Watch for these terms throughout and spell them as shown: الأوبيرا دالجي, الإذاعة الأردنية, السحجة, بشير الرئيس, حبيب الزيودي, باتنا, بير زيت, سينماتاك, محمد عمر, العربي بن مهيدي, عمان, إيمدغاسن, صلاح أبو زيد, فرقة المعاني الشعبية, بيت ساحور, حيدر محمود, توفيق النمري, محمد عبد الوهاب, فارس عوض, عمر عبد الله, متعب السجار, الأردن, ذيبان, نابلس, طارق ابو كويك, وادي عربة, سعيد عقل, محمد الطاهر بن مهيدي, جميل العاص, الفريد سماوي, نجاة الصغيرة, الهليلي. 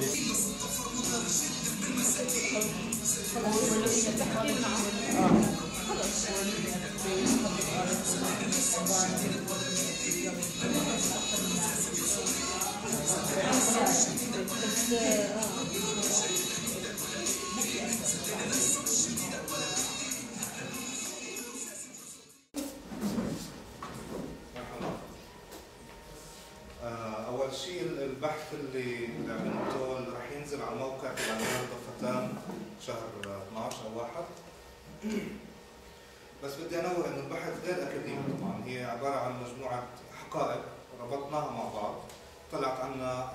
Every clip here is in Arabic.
أول شيء البحث اللي عملته راح ينزل على موقع النهارده فتام شهر 12 أو 1، بس بدي أنوه إنه البحث غير أكاديمي طبعاً، هي عبارة عن مجموعة حقائب ربطناها مع بعض، طلعت عنا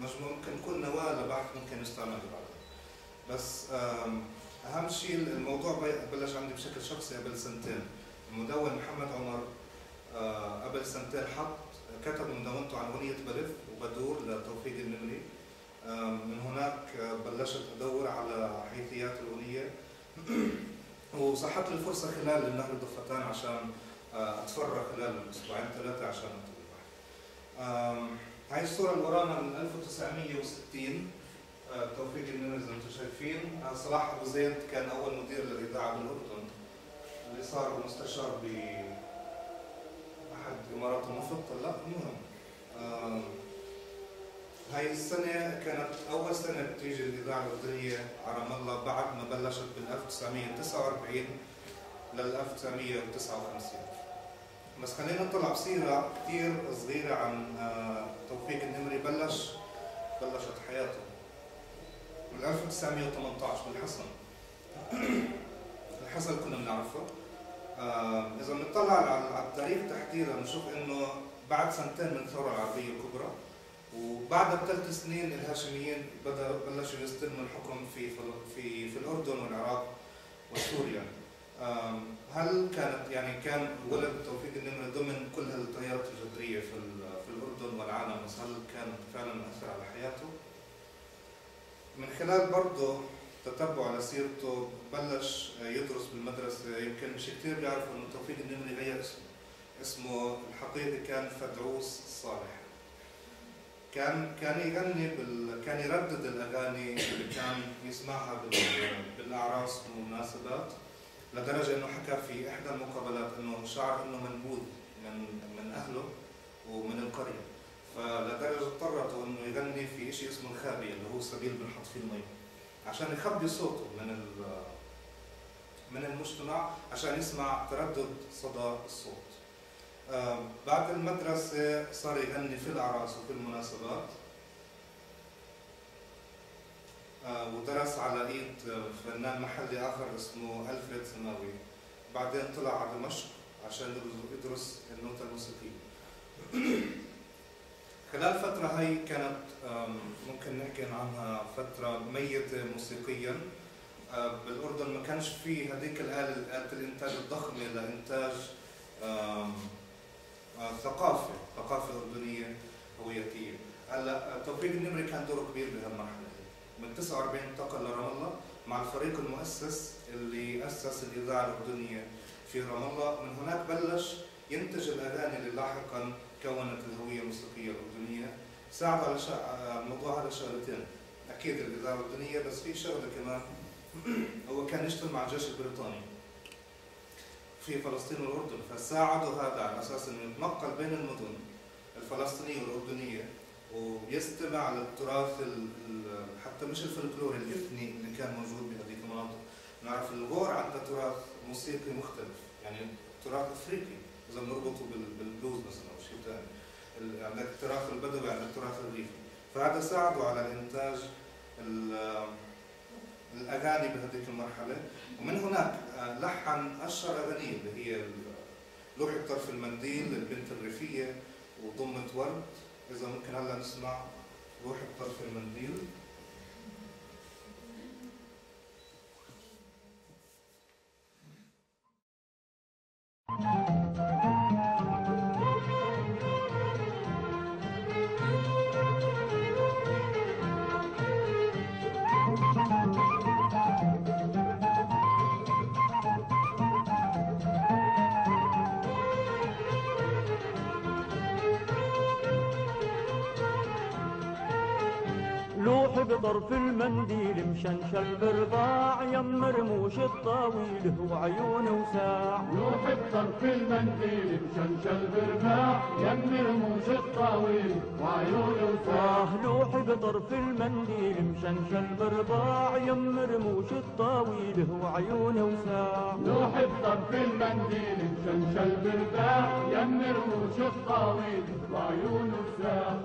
مجموعة ممكن كل نواة لبحث ممكن نستعمل بعدها. بس أهم شيء الموضوع بلش عندي بشكل شخصي قبل سنتين، المدون محمد عمر قبل سنتين كتب مدونته عن أغنية بلف وبدور لتوفيق النمري. من هناك بلشت أدور على حيثيات الأغنية وصحت لي الفرصة خلال النهر ضفتان عشان أتفرغ خلال أسبوعين ثلاثة عشان أكتب البحث. هاي الصورة اللي ورانا من 1960 توفيق النمري زي ما أنتم شايفين. صلاح أبو زيد كان أول مدير للإذاعة بالأردن اللي صار مستشار ب أحد إمارات المفط، لا المهم. هاي السنة كانت أول سنة بتيجي الإذاعة الأردنية على رام الله بعد ما بلشت بال 1949 لل 1959. بس خلينا نطلع بسيرة كثير صغيرة عن توفيق النمري. بلشت حياته بال 1918 بالحصن. الحصن كنا بنعرفه. إذا بنطلع على التاريخ تحديدا بنشوف إنه بعد سنتين من الثورة العربية الكبرى وبعد بثلاث سنين الهاشميين بلشوا يستلموا الحكم في الأردن والعراق وسوريا. هل كانت كان ولد توفيق النمري ضمن كل هالتيارات الجذرية في الأردن والعالم، بس هل كان فعلا مؤثر على حياته؟ من خلال برضه تتبع على سيرته بلش يدرس بالمدرسة. يمكن مش كثير بيعرفوا إنه توفيق النمري غير اسمه الحقيقي كان فدعوس الصالح. كان يغني كان يردد الأغاني اللي كان يسمعها بالأعراس والمناسبات، لدرجة إنه حكى في إحدى المقابلات إنه شعر إنه منبوذ من أهله ومن القرية، فلدرجة اضطرته إنه يغني في إشي اسمه الخابية اللي هو سبيل بنحط فيه المي عشان يخبي صوته من المجتمع عشان يسمع تردد صدى الصوت. بعد المدرسة صار يغني في الأعراس وفي المناسبات، ودرس على إيد فنان محلي آخر اسمه الفريد سماوي. بعدين طلع على دمشق عشان يدرس النوتة الموسيقية. خلال الفترة هاي كانت ممكن نحكي عنها فترة ميتة موسيقيا. بالأردن ما كانش في هذيك آلة الإنتاج الضخمة لإنتاج ثقافة أردنية هويتية. هلا توفيق النمري كان دوره كبير بهالمرحلة هي. من 49 انتقل لرام الله مع الفريق المؤسس اللي أسس الإذاعة الأردنية في رام الله. من هناك بلش ينتج الأغاني اللي لاحقا كونت الهوية الموسيقية الأردنية. ساعد على الموضوع هذا شغلتين، أكيد الإذاعة الأردنية، بس في شغلة كمان، هو كان يشتغل مع الجيش البريطاني في فلسطين والأردن، فساعدوا هذا على أساس إنه يتنقل بين المدن الفلسطينية والأردنية ويستمع للتراث حتى مش الفلكلوري الإثني اللي كان موجود بهذيك المناطق. نعرف الغور عندها تراث موسيقي مختلف، تراث أفريقي إذا بنربطه بالبلوز مثلا أو شيء ثاني، عندك التراث البدوي، عندك التراث الريفي، فهذا ساعدوا على إنتاج الأغاني بهذيك المرحلة. ومن هناك لحن أشهر أغانيه اللي هي لوحة طرف المنديل، البنت الريفية، وضمة ورد. إذا ممكن هلا نسمع لوحة طرف المنديل. وحب طرف المنديل مشنشن برباع يم رموش الطاويل هو عيون وساع. وحب طرف المنديل مشنشن برباع يم رموش الطاويل وعيون وساع. وحب طرف المنديل مشنشن برباع يم رموش الطاويل هو عيون وساع. وحب طرف المنديل مشنشن برباع يم رموش الطاويل وعيون وساع.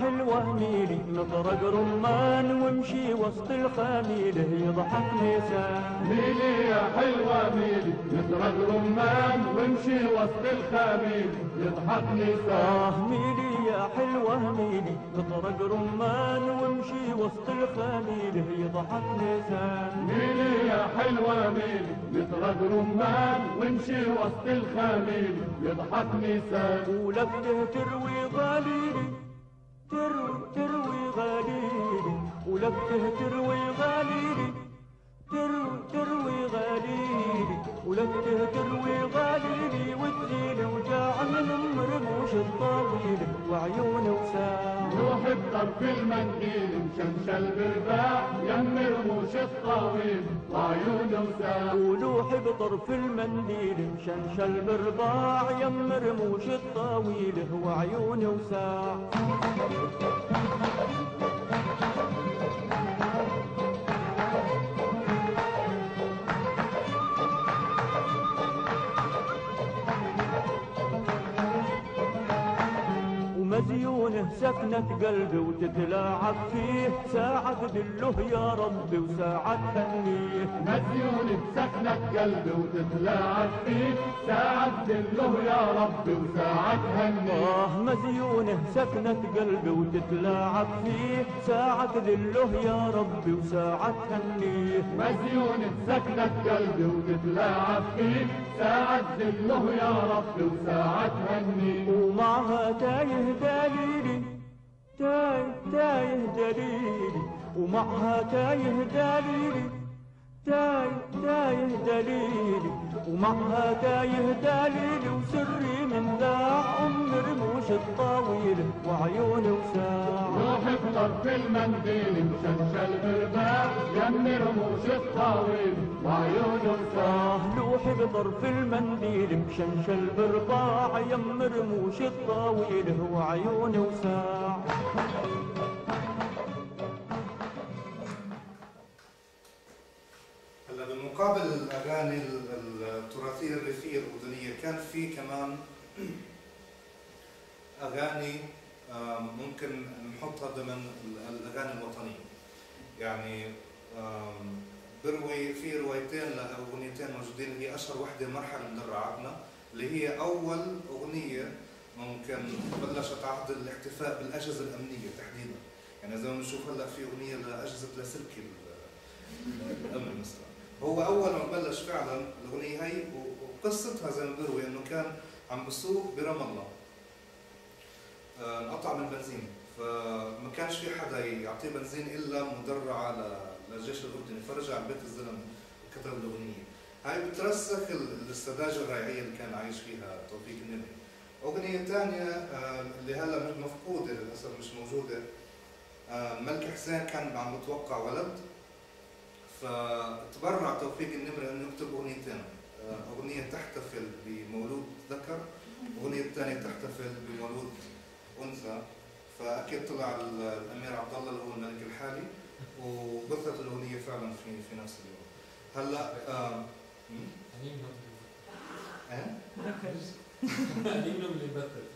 حلوة ميلي نطرق رمان وامشي وسط الخميلة يضحك نسان. ميلي يا حلوة ميلي نطرق رمان وامشي وسط الخميلة يضحك نسان. ميلي يا حلوة ميلي نطرق رمان وامشي وسط الخميلة يضحك نسان. ميلي يا حلوة ميلي نطرق رمان وامشي وسط الخميلة يضحك نسان. ولفته تروي غاليلي تروي غاليلي ولفته تروي غاليلي تروي غاليلي ولفته تروي غاليلي وتزيل وجاع من مرموش الطاويل وعيون وساع. روحي بطرف المنديل مشمشل برباع يم رموش الطاويل وعيون وساع. وروحي بطرف المنديل مشمشل برباع يم رموش الطاويل وعيون وساع. مزيونه سكنة قلبي وتتلاعب فيه ساعة تدله يا ربي وساعة تهنيه. مزيونه سكنة قلبي وتتلاعب فيه ساعة تدله يا ربي وساعة تهنيه. مزيونه سكنة قلبي وتتلاعب فيه ساعة تدله يا ربي وساعة تهنيه. مزيونه سكنة قلبي وتتلاعب فيه ساعة تدله يا ربي وساعة تهنيه. ومعها تايه دليلي تايه دليلي ومعها تايه دليلي تايه دليلي ومعها تايه دليلي وسري من داع رموش الطاويل وعيون وساع. روحي بطرف المنديل مشنشل برباع يم رموش الطاويل وعيون وساع. روحي بطرف المنديل مشنشل برباع يم رموش الطاويل وعيون وساع. هلا بالمقابل الاغاني التراثيه الريفيه الاردنيه كان في كمان أغاني ممكن نحطها ضمن الأغاني الوطنية. يعني بروي في روايتين لأغنيتين موجودين. هي أشهر وحدة مرحلة مدرعة عبنا اللي هي أول أغنية ممكن بلشت عقد الاحتفاء بالأجهزة الأمنية تحديدا. يعني زي ما بنشوف هلا في أغنية لأجهزة لاسلكي الأمن مثلا. هو أول ما بلش فعلا الأغنية هي وقصتها زي ما بروي إنه كان عم بسوق برام الله. انقطع من بنزين فما كانش في حدا يعطيه بنزين الا مدرعه للجيش الاردني فرجع بيت الزلمه وكتب الاغنيه. هاي بترسخ السذاجه الريعيه اللي كان عايش فيها توفيق النمري. اغنيه ثانيه اللي هلا مفقوده للاسف مش موجوده ملك حسين كان عم بتوقع ولد فتبرع توفيق النمري انه يكتب اغنيتين اغنيه تحتفل بمولود ذكر واغنيه ثانيه تحتفل بمولود أنثى. فأكيد طلع الأمير عبد الله اللي هو الملك الحالي وبثت الأغنية فعلا في نفس اليوم. هلا أمين اللي بثت.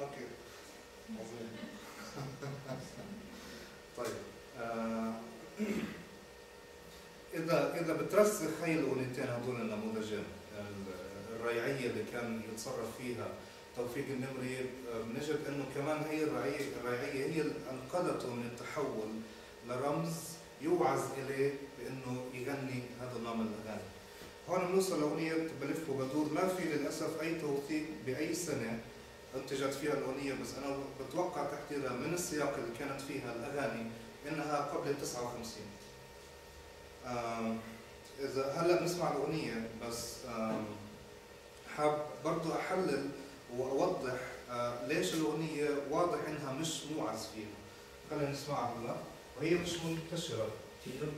أوكي عظيم. طيب إذا بترسخ هي الأغنيتين هذول النموذجين الريعية اللي كان يتصرف فيها توفيق النمري بنجد انه كمان هي الريعيه هي اللي انقذته من التحول لرمز يوعز اليه بانه يغني هذا النوع من الاغاني. هون بنوصل لاغنيه بلف وبدور. ما في للاسف اي توثيق باي سنه انتجت فيها الاغنيه بس انا بتوقع تحديدا من السياق اللي كانت فيها الاغاني انها قبل 59. اذا هلا بنسمع الاغنيه بس حاب برضه احلل واوضح ليش الاغنيه واضح انها مش موعز فيها. خلينا نسمعها هلا وهي مش منتشره كثير.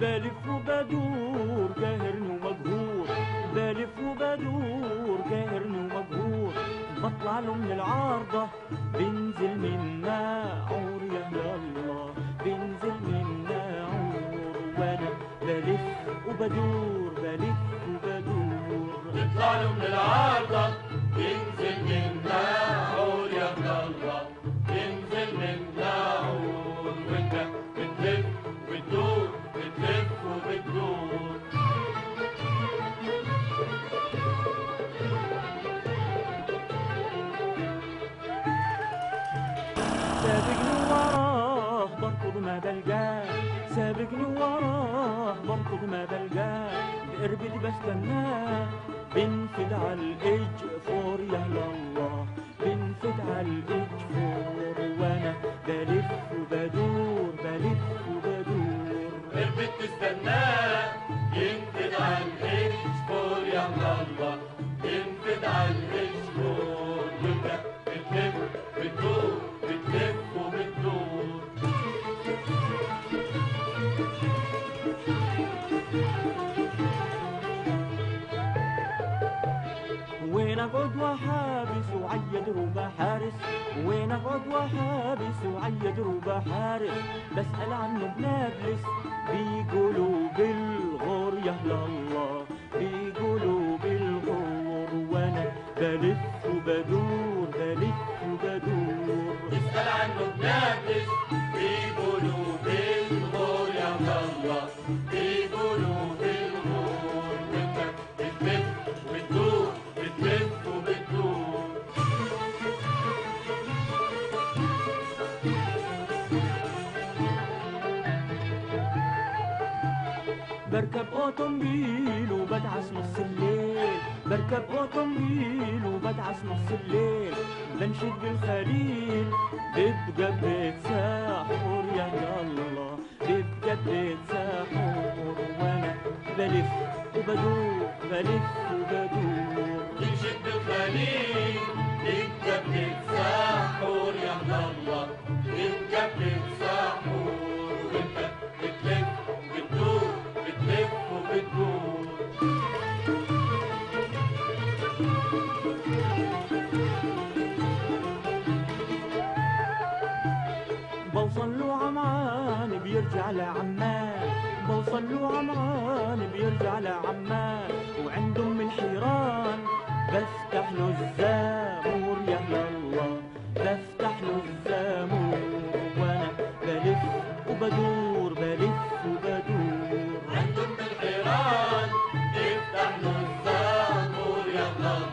بلف وبدور قاهرني ومبهور، بلف وبدور قاهرني ومبهور، بطلع له من العارضة بنزل منها عور، يا الله بنزل منها عور، وانا بلف وبدور بلف وبدور، بطلع له من العارضة بنزل منها عور، يا الله بنزل منها عور، وانت بتلف وبتدور بتلف وبتدور. سابقني وراه بركض ما بلقاه، سابقني وراه بركض ما بلقاه، بقربتي بستناه بنفد على الإج فور، يا الله بنفد على الإج فور، وانا بلف وبدور بلف قربت تستناه ينفد على الإكسبور، يا الله ينفد على الإكسبور، وانت بتلف بتدور بتلف وبتدور. وين اقعد وحابس وعيد ربع حارس، وين اقعد وحابس وعيد ربع حارس، بسأل عنه بنابلس بيقولوا بالغور، يا الله بيقولوا بالغور، وانا بلف وبدور بلف وبدور. اسأل عنه بنابلس بيقولوا بالغور، يا الله بيقولوا بالغور، وانت بتلف وبتدور بتلف وبتدور. بركب اوتومبيل وبدعس نص الليل، بركب اوتومبيل وبدعس نص الليل، بنشد بالخليل ببقى بتساحور، يا الله ببقى بتساحور، وانا بلف وبدور بلف وبدور. بنشد بالخليل ببقى بتساحور، يا الله ببقى بتساحور، وانت بتلف وبتدور بتلف وبتدور. بوصل له عمران بيرجع لعمان، بوصل له عمران بيرجع لعمان، وعند ام الحيران بفتح له الزامور، يا الله بفتح له الزامور، وانا بلف وبدور بلف وبدور. افتح له الزامور، يا الله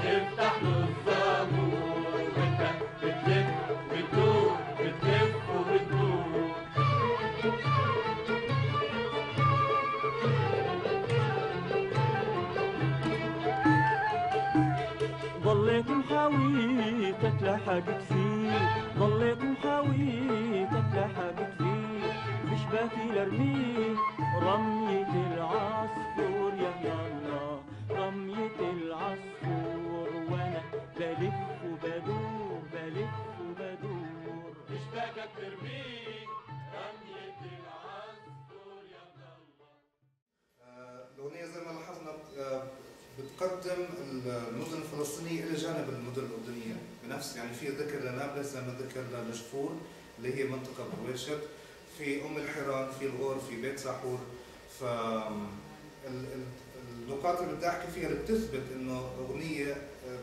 افتح له الزامور، وانت بتلف وبتدور بتلف وبتدور. ضليت محاويتك لحقت فيه، ضليت محاويتك لحقت فيه، بشباكي لرميه رمية العصفور، يا الله رمية العصفور، وانا بلف وبدور بلف وبدور. اشتاقك ترميه رمية العصفور، يا الله. الاغنية زي ما لاحظنا بتقدم المدن الفلسطينية الى جانب المدن الاردنية بنفس، يعني في ذكر لنابلس زي ما ذكر لنشفور اللي هي منطقة برويشت، في أم الحيران، في الغور، في بيت ساحور. ف النقاط اللي بدي احكي فيها اللي بتثبت انه اغنيه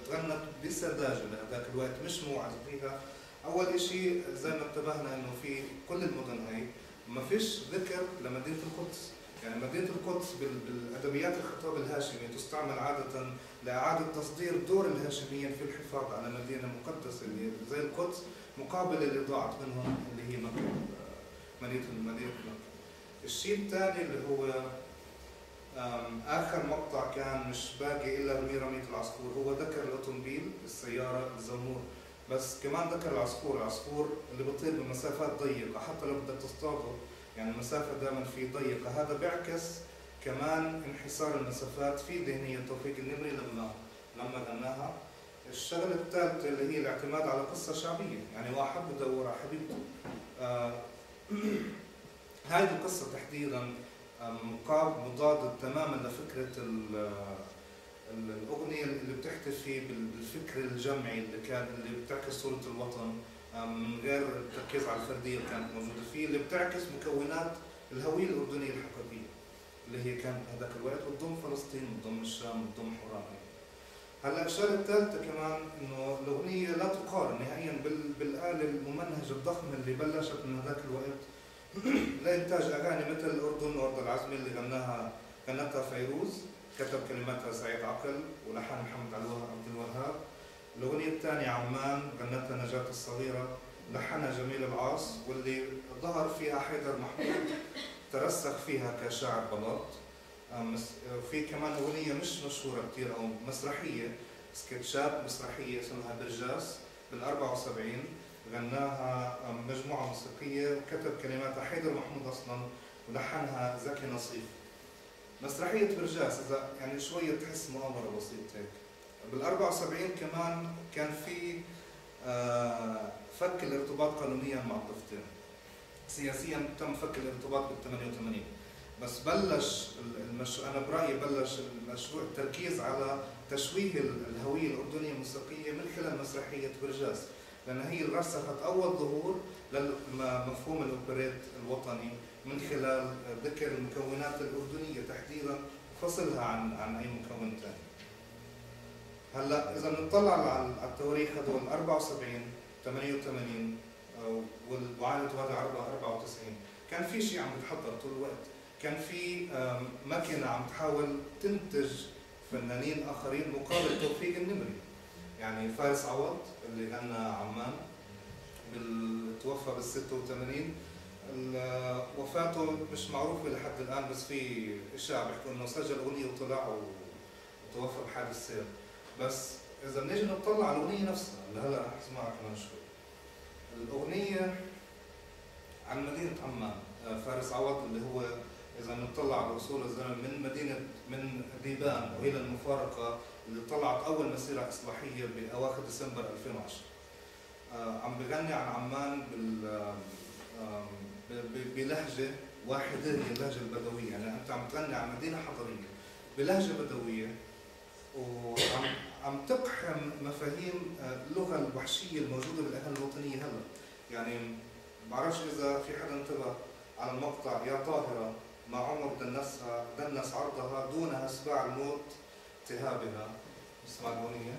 تغنت بسذاجه لهذاك الوقت مش موعد فيها، اول شيء زي ما انتبهنا انه في كل المدن هي ما فيش ذكر لمدينه القدس، يعني مدينة القدس بالأدبيات الخطاب الهاشمي تستعمل عادة لإعادة تصدير دور الهاشميين في الحفاظ على مدينة مقدسة زي القدس مقابل اللي ضاعت منهم اللي هي مدينة مكة. الشيء الثاني اللي هو آخر مقطع كان مش باقي إلا رمي رمية العصفور، هو ذكر الأوتومبيل السيارة الزمور، بس كمان ذكر العصفور، العصفور اللي بيطير بمسافات ضيقة حتى لو بدك تصطاده يعني المسافة دائما في ضيقة، هذا بيعكس كمان انحسار المسافات في ذهنية توفيق النمري لما غناها. الشغلة الثالثة اللي هي الاعتماد على قصة شعبية، يعني واحد بدور على حبيبته. هذه القصة تحديدا مضادة تماما لفكرة الأغنية اللي بتحتفي بالفكر الجمعي اللي بتعكس صورة الوطن من غير التركيز على الفردية اللي كانت موجودة فيه، اللي بتعكس مكونات الهوية الأردنية الحقيقية اللي هي كانت هذاك الوقت، بتضم فلسطين بتضم الشام بتضم حوران. هلا الشغلة الثالثة كمان إنه الأغنية لا تقارن نهائيا بالآلة الممنهجة الضخمة اللي بلشت من هذاك الوقت لإنتاج أغاني مثل الأردن وأرض العزم اللي غنتها فيروز، كتب كلماتها سعيد عقل ولحن محمد عبد الوهاب. الأغنية الثانية عمان غنتها نجاة الصغيرة، لحنها جميل العاص واللي ظهر فيها حيدر محمود ترسخ فيها كشاعر بلاط. في كمان أغنية مش مشهورة كثير أو مسرحية، سكتشات مسرحية اسمها برجاس بال74 غناها مجموعة موسيقية كتب كلماتها حيدر محمود أصلا ولحنها زكي نصيف. مسرحية برجاس إذا يعني شوية تحس مؤامرة بسيطة هيك. بال74 كمان كان في فك الارتباط قانونيا مع الضفتين. سياسيا تم فك الارتباط بال88، بس بلش أنا برأيي بلش المشروع التركيز على تشويه الهوية الأردنية الموسيقية من خلال مسرحية برجاس، لأنها هي اللي رسخت أول ظهور لمفهوم الأوبريت الوطني من خلال ذكر المكونات الأردنية تحديدا وفصلها عن أي مكون ثاني. هلا إذا بنطلع على التواريخ هذول 74 88 وعائلة وادي عربة 94، كان في شيء عم يتحضر طول الوقت، كان في ماكينة عم تحاول تنتج فنانين آخرين مقابل توفيق النمري. يعني فارس عوض اللي غنى عمان توفى بال86، وفاته مش معروفة لحد الآن، بس في إشاعة بيحكوا إنه سجل أغنية وطلع وتوفى بحادث سير. بس إذا بنيجي نطلع على الأغنية نفسها اللي هلا رح نسمعها كمان شوي. الأغنية عن مدينة عمان، فارس عوض اللي هو إذا بنطلع على أصول الزمن من مدينة من ذيبان وإلى المفارقة اللي طلعت أول مسيرة إصلاحية بأواخر ديسمبر 2010. عم بغني عن عمان بلهجة واحدة هي اللهجة البدوية، يعني أنت عم تغني عن مدينة حضرية بلهجة بدوية وعم تقحم مفاهيم اللغة الوحشية الموجودة بالأغاني الوطنية هلا. يعني بعرفش إذا في حدا انتبه على المقطع يا طاهرة ما عمر دنس عرضها دونها سباع الموت تهابها. اسمع الأغنية.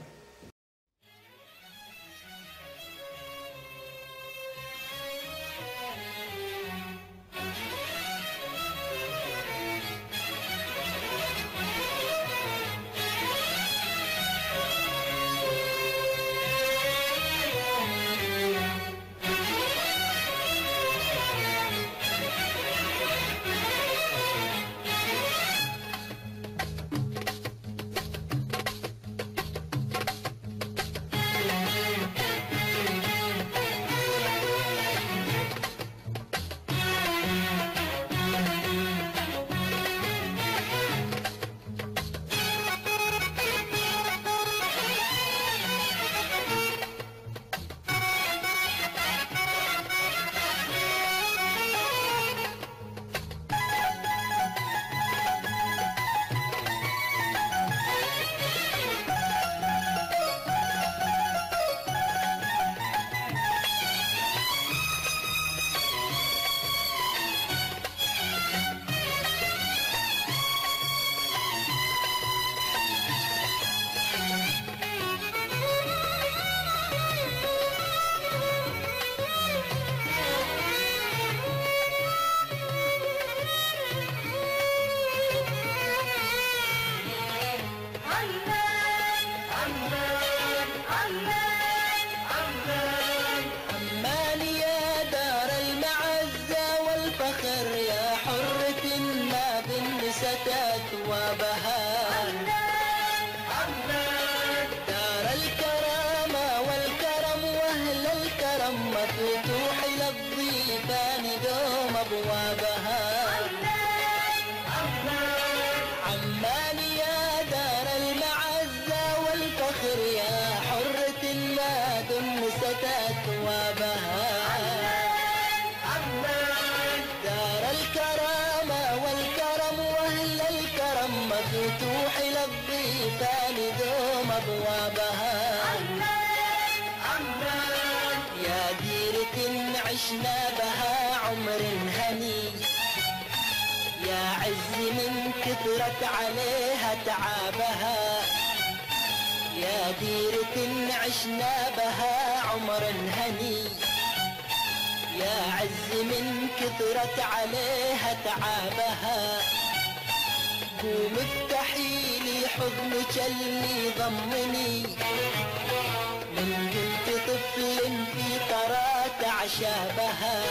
ربي ثاني دوم أبوابها عمران عمران يا ديرة عشنا بها عمر هني يا عز من كثرت عليها تعابها يا ديرة عشنا بها عمر هني يا عز من كثرت عليها تعابها قوم افتحي لي حضنك اللي ضمني من كنت طفل في طرات عشابها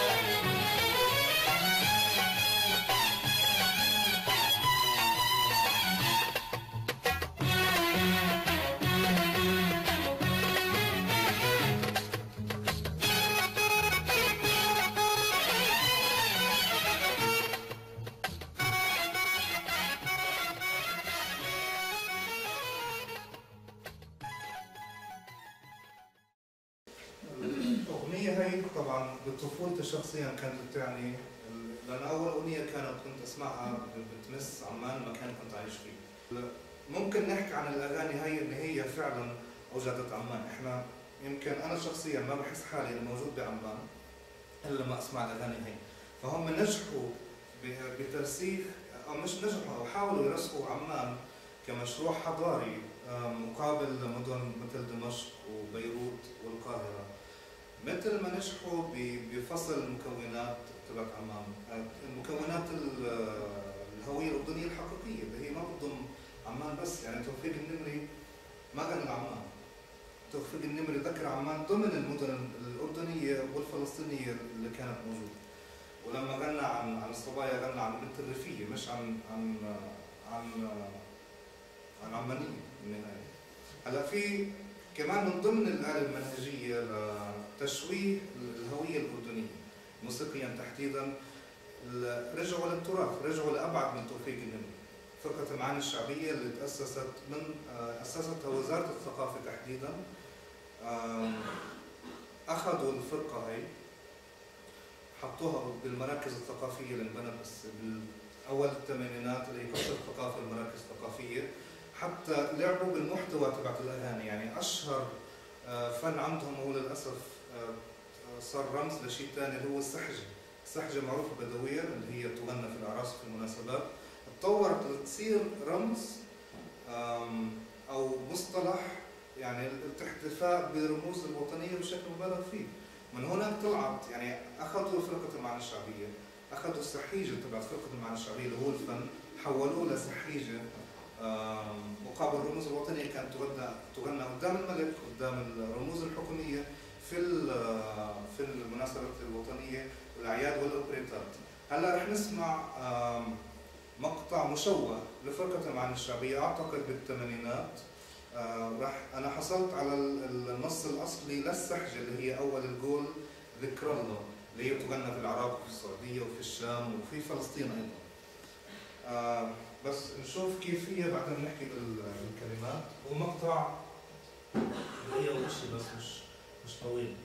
طفولتي شخصيا كانت بتعني لان اول اغنيه كنت اسمعها بتمس عمان المكان اللي كنت عايش فيه. ممكن نحكي عن الاغاني هي ان هي فعلا اوجدت عمان، احنا يمكن انا شخصيا ما بحس حالي موجود بعمان الا لما اسمع الاغاني هي، فهم نجحوا بترسيخ او مش نجحوا او حاولوا يرسخوا عمان كمشروع حضاري مقابل مدن مثل دمشق وبيروت والقاهره. مثل ما نجحوا بفصل المكونات تبعت عمان، المكونات الهويه الاردنيه الحقيقيه اللي هي ما بتضم عمان بس، يعني توفيق النمري ما غنى عمان. توفيق النمري ذكر عمان ضمن المدن الاردنيه والفلسطينيه اللي كانت موجوده. ولما غنى عن الصبايا غنى عن بنت الريفيه مش عن عن عن عن عمانيه بالنهايه. هلا في كمان من ضمن الآلة المنهجية لتشويه الهوية الأردنية موسيقيا تحديدا رجعوا للتراث، رجعوا لأبعد من توفيق النمري. فرقة المعاني الشعبية اللي تأسست من أسستها وزارة الثقافة تحديدا أخذوا الفرقة هي حطوها بالمراكز الثقافية اللي انبنت بأول الثمانينات اللي هي قصة الثقافة المراكز الثقافية، حتى لعبوا بالمحتوى تبعت الاغاني. يعني اشهر فن عندهم هو للاسف صار رمز لشيء ثاني اللي هو السحجه. السحجه معروفه بدويه اللي هي تغنى في الاعراس وفي المناسبات، تطورت لتصير رمز او مصطلح يعني الاحتفاء برموز الوطنيه بشكل مبالغ فيه. من هناك طلعت يعني اخذوا فرقه المعاني الشعبيه، اخذوا السحيجه تبعت فرقه المعاني الشعبيه اللي هو الفن حولوه لسحيجه مقابل الرموز الوطنيه كانت تغنى قدام الملك قدام الرموز الحكوميه في المناسبات الوطنيه والاعياد والاوبريتات. هلا رح نسمع مقطع مشوه لفرقه المعاني الشعبيه اعتقد بالثمانينات. رح انا حصلت على النص الاصلي للسحجه اللي هي اول الجول ذكر الله اللي هي بتغنى في العراق وفي السعوديه وفي الشام وفي فلسطين ايضا. بس نشوف كيف هي بعدين نحكي بالكلمات. هو مقطع هي وشي بس مش طويل.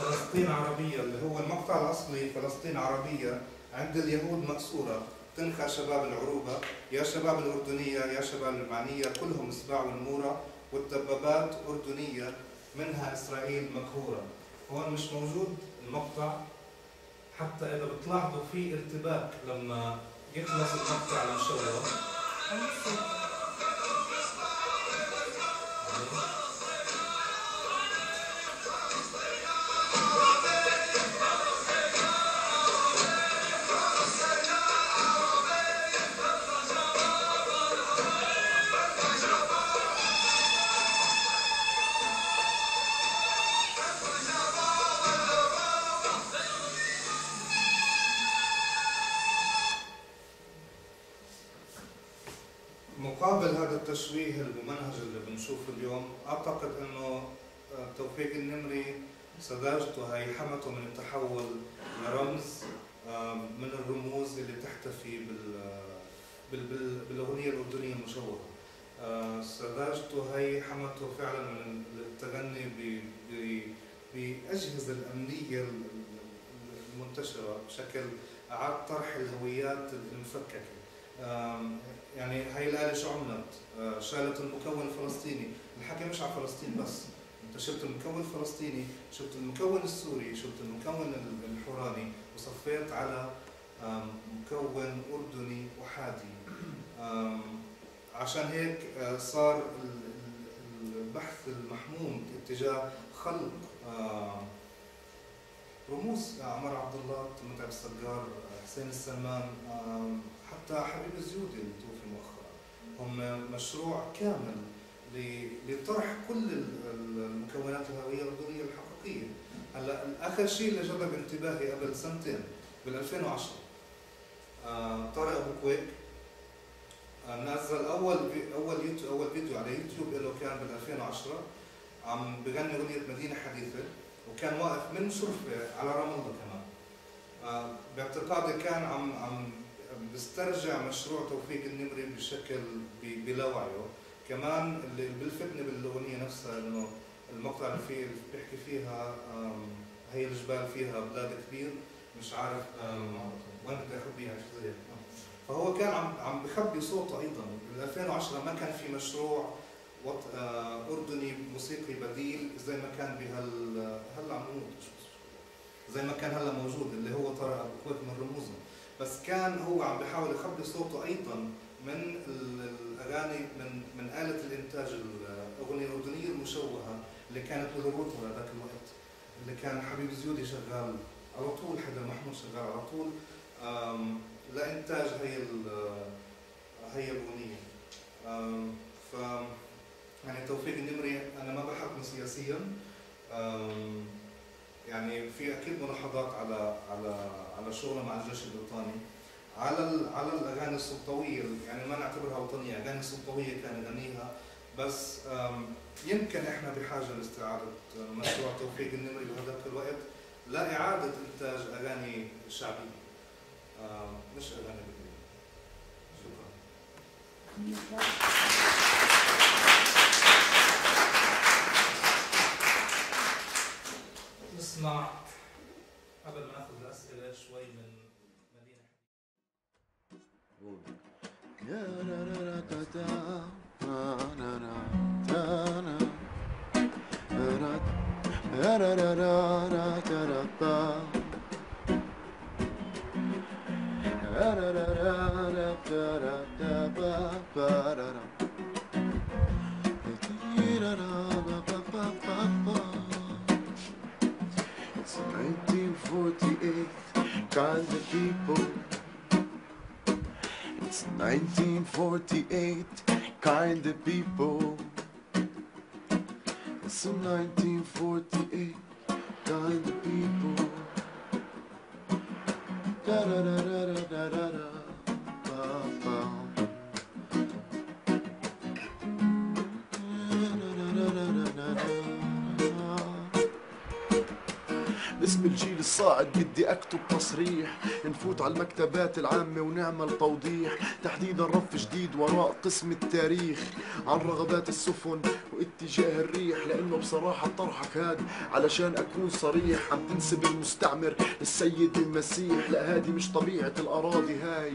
فلسطين عربية اللي هو المقطع الأصلي، فلسطين عربية عند اليهود مأسورة، تنخى شباب العروبة، يا شباب الأردنية يا شباب اللبنانية، كلهم سباع والمورة والدبابات أردنية منها إسرائيل مقهورة. هون مش موجود المقطع، حتى إذا بتلاحظوا في ارتباك لما يخلص المقطع المشوه. مقابل هذا التشويه الممنهج اللي بنشوفه اليوم، اعتقد انه توفيق النمري سذاجته هي حمته من التحول لرمز من الرموز اللي بتحتفي بالاغنيه الاردنيه المشوهه. سذاجته هي حمته فعلا من التغني بالاجهزه الامنيه المنتشره بشكل اعاد طرح الهويات المفككه. يعني هاي الآلة شو عملت؟ شالت المكون الفلسطيني، الحكي مش على فلسطين بس، أنت شلت المكون الفلسطيني، شلت المكون السوري، شلت المكون الحوراني، وصفيت على مكون أردني وحادي. عشان هيك صار البحث المحموم اتجاه خلق رموز عمر عبد الله، متعب السجار، حسين السلمان، حتى حبيب الزيودي اللي توفي مؤخرا، هم مشروع كامل لطرح كل المكونات الهويه الاردنيه الحقيقيه. هلا اخر شيء اللي جذب انتباهي قبل سنتين بال 2010 طارق ابو كويك نزل اول فيديو على يوتيوب له كان بال 2010 عم بغني اغنيه مدينه حديثه، وكان واقف من شرفه على رام الله كمان. باعتقادي كان عم بسترجع مشروع توفيق النمري بشكل بلا وعيه. كمان اللي بلفتني بالاغنيه نفسها انه المقطع اللي فيه اللي بيحكي فيها هي الجبال فيها بلاد كبير، مش عارف وين بدي اخبيها شو زي هيك. فهو كان عم بخبي صوته ايضا. بال 2010 ما كان في مشروع اردني موسيقي بديل زي ما كان بهلا عم زي ما كان هلا موجود اللي هو طارق ابو كويك من رموزه، بس كان هو عم بحاول يخبي صوته ايضا من الاغاني من آلة الانتاج الاغنيه الاردنيه المشوهه اللي كانت بضغوطها هذاك الوقت، اللي كان حبيب الزيودي شغال على طول، حيدر محمود شغال على طول لانتاج هي الاغنيه. ف يعني توفيق النمري انا ما بحكم سياسيا، يعني في اكيد ملاحظات على شغله مع الجيش البريطاني، على الاغاني السلطويه، يعني ما نعتبرها وطنيه، اغاني سلطويه كان يغنيها. بس يمكن احنا بحاجه لاستعاده مشروع توفيق النمري بهذاك الوقت لاعاده انتاج اغاني شعبيه مش اغاني بدويه. شكرا. نسمع قبل ما ناخذ الاسئله شوي من مدينه حبيب. 1948, kinds of people. It's 1948, kind of people. It's 1948, kind of people. Da da da da da da da da. Ba ba. اسم الجيل الصاعد بدي اكتب تصريح، نفوت على المكتبات العامة ونعمل توضيح، تحديدا رف جديد وراء قسم التاريخ عن رغبات السفن واتجاه الريح، لانه بصراحه طرحك هاد علشان اكون صريح عم تنسب المستعمر للسيد المسيح. لا هادي مش طبيعه الاراضي هاي،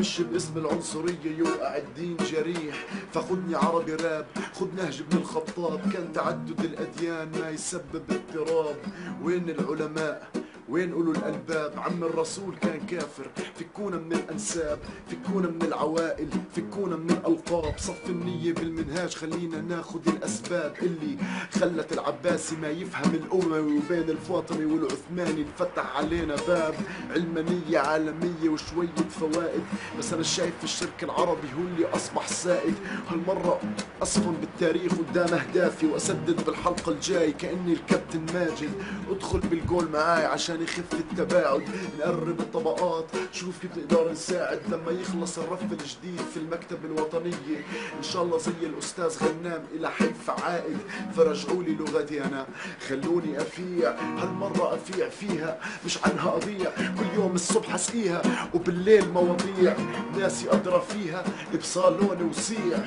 مش باسم العنصرية يوقع الدين جريح. فخدني عربي راب، خد نهج ابن الخطاب، كان تعدد الأديان ما يسبب اضطراب. وين العلماء؟ وين أولو الألباب؟ عم الرسول كان كافر، فكونا من الأنساب، فكونا من العوائل، فكونا من الألقاب. صف النية بالمنهاج، خلينا ناخد الأسباب اللي خلت العباسي ما يفهم الأموي، وبين الفاطمي والعثماني انفتح علينا باب علمانية عالمية وشوية فوائد. بس أنا شايف الشرك العربي هو اللي أصبح سائد، هالمرة أصفن بالتاريخ قدام أهدافي وأسدد بالحلقة الجاي كأني الكابتن ماجد. أدخل بالجول معاي عشان يخف التباعد، نقرب الطبقات، شوف كيف نقدر نساعد. لما يخلص الرف الجديد في المكتبة الوطنية إن شاء الله زي الأستاذ غنام إلى حيفا عائد، فرجعوا لي لغتي أنا، خلوني أفيع، هالمرة أفيع فيها مش عنها أضيع. كل يوم الصبح أسقيها وبالليل مواضيع ناسي أدرى فيها بصالوني وسيع.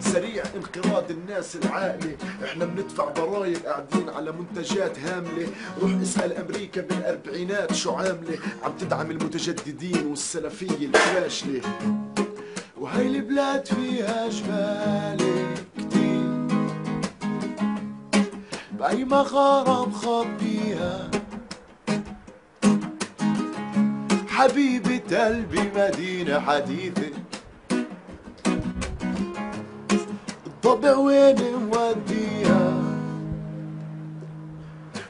سريع انقراض الناس العاقلة، احنا بندفع ضرايب قاعدين على منتجات هاملة. روح اسأل أمريكا بالأربعينات شو عاملة، عم تدعم المتجددين والسلفية الفاشلة. وهي البلاد فيها جبال كتير، بأي مغارة مخبيها حبيبة قلبي. مدينة حديثة طبع وين نوديها،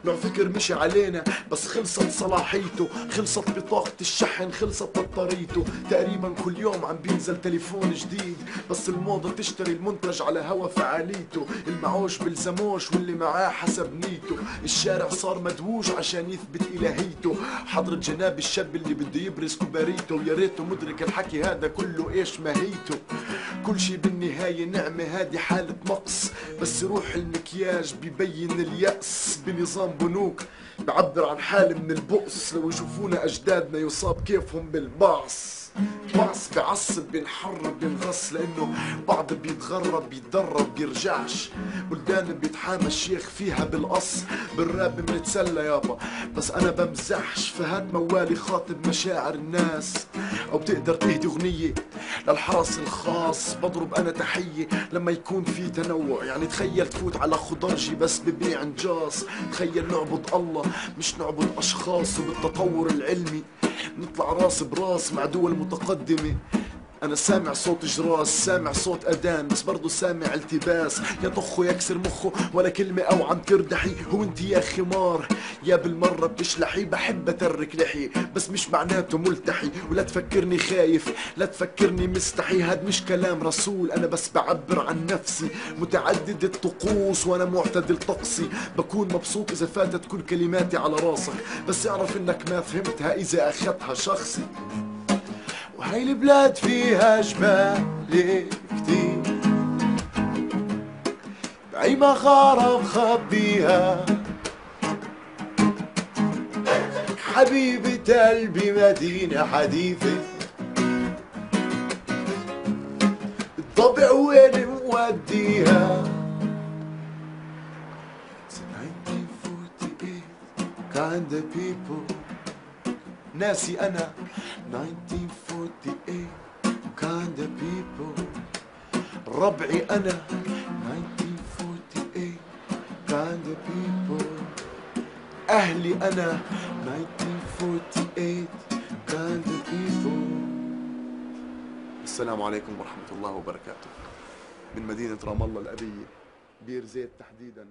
نوع فكر مشي علينا بس خلصت صلاحيته، خلصت بطاقة الشحن، خلصت بطاريته. تقريبا كل يوم عم بينزل تليفون جديد، بس الموضة تشتري المنتج على هوا فعاليته. المعوش بالزموش واللي معاه حسب نيته، الشارع صار مدووش عشان يثبت إلهيته. حضرة جناب الشاب اللي بده يبرز كباريته، ويا ريته مدرك الحكي هذا كله ايش ماهيته. كل شي بالنهاية نعمة، هادي حالة نقص، بس روح المكياج ببين اليأس. بنظام بنوك بعبر عن حالي من البؤس، لو يشوفونا أجدادنا يصاب كيفهم بالبعص. بعص بعصب، بنحرب بنغص، لأنه بعض بيتغرب بيتدرب بيرجعش. بلدان بيتحامى الشيخ فيها بالقص، بالراب بنتسلى يابا بس أنا بمزحش. فهاد موالي خاطب مشاعر الناس، أو بتقدر تهدي أغنية للحرس الخاص. بضرب أنا تحية لما يكون في تنوع، يعني تخيل تفوت على خضرجي بس ببيع نجاص. تخيل نعبد الله مش نعبد أشخاص، وبالتطور العلمي نطلع راس براس مع دول متقدمة. أنا سامع صوت جراس، سامع صوت أذان، بس برضه سامع التباس. يا طخه يكسر مخه ولا كلمة، أو عم تردحي هو أنت يا خمار يا بالمرة بتشلحي. بحب أترك لحية بس مش معناته ملتحي، ولا تفكرني خايف، لا تفكرني مستحي. هاد مش كلام رسول، أنا بس بعبر عن نفسي. متعدد الطقوس وأنا معتدل طقسي، بكون مبسوط إذا فاتت كل كلماتي على راسك، بس اعرف إنك ما فهمتها إذا أخذتها شخصي. هاي البلاد فيها جبال كتير، بأي مغارة مخبيها حبيبة قلبي. مدينة حديثة الطبع وين موديها. It's 1948 kind of people. ناسي أنا 1948 kind of people. ربعي أنا 1948 kind of people. أهلي أنا 1948 kind of people. السلام عليكم ورحمة الله وبركاته. من مدينة رام الله الأبية، بير زيت تحديدا.